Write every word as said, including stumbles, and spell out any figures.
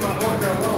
my order.